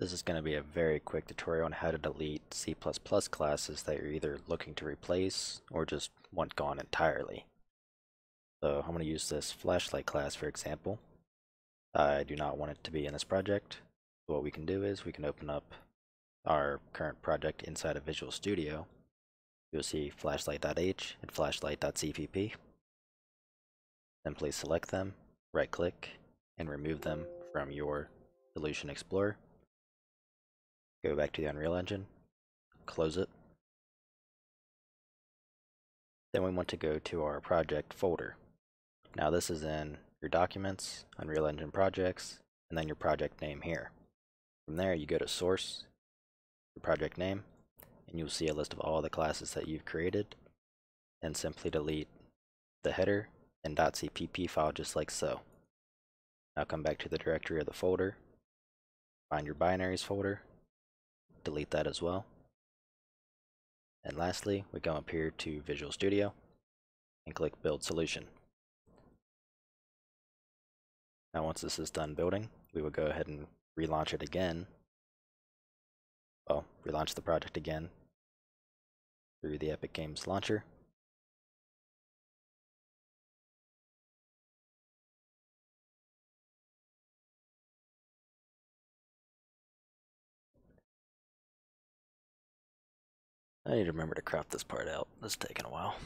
This is going to be a very quick tutorial on how to delete C++ classes that you're either looking to replace or just want gone entirely. So I'm going to use this flashlight class for example. I do not want it to be in this project. So what we can do is we can open up our current project inside of Visual Studio. You'll see flashlight.h and flashlight.cpp. Simply select them, right click, and remove them from your Solution Explorer. Go back to the Unreal Engine, close it. Then we want to go to our project folder. Now this is in your documents, Unreal Engine projects, and then your project name here. From there you go to source, your project name, and you'll see a list of all the classes that you've created, and simply delete the header and .cpp file just like so. Now come back to the directory of the folder, find your binaries folder, delete that as well. And lastly, we go up here to Visual Studio and click Build Solution. Now once this is done building, we will go ahead and relaunch it again. Well, relaunch the project again through the Epic Games Launcher. I need to remember to crop this part out. This is taking a while.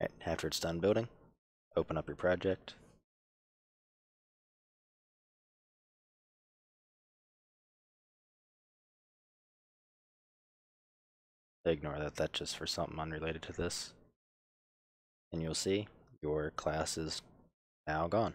Right, after it's done building, open up your project. Ignore that, that's just for something unrelated to this. And you'll see your class is now gone.